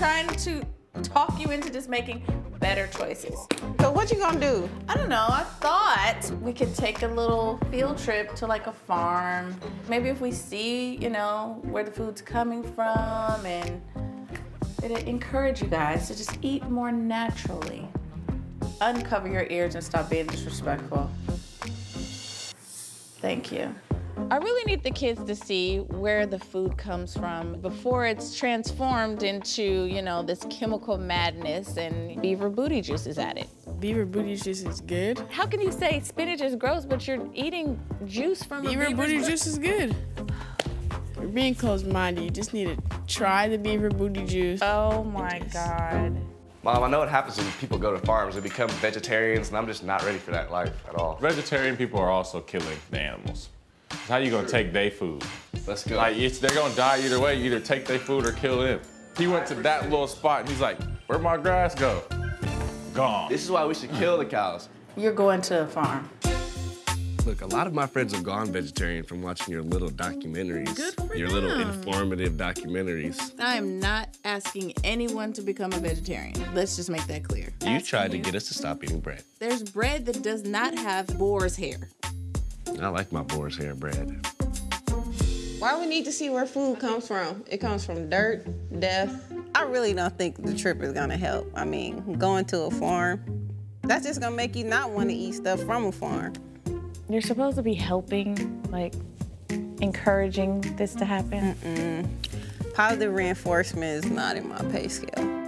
trying to talk you into just making better choices. So what you gonna do? I don't know, I thought we could take a little field trip to like a farm. Maybe if we see, you know, where the food's coming from, and it'd encourage you guys to just eat more naturally. Uncover your ears and stop being disrespectful. Thank you. I really need the kids to see where the food comes from before it's transformed into, you know, this chemical madness and beaver booty juice is added. Beaver booty juice is good? How can you say spinach is gross, but you're eating juice from a beaver booty juice is good. You're being closed-minded. You just need to try the beaver booty juice. Oh my God. Mom, I know what happens when people go to farms. They become vegetarians, and I'm just not ready for that life at all. Vegetarian people are also killing the animals. How you gonna take their food? Let's go. Like, they're gonna die either way. You either take their food or kill them. He went to that little spot and he's like, where'd my grass go? Gone. This is why we should kill the cows. You're going to a farm. Look, a lot of my friends have gone vegetarian from watching your little documentaries. Good for your them. Little informative documentaries. I am not asking anyone to become a vegetarian. Let's just make that clear. You tried to get us to stop eating bread. There's bread that does not have boar's hair. I like my boar's hair bread. Why we need to see where food comes from? It comes from dirt, death. I really don't think the trip is gonna help. I mean, going to a farm, that's just gonna make you not wanna eat stuff from a farm. You're supposed to be helping, like, encouraging this to happen. Positive reinforcement is not in my pay scale.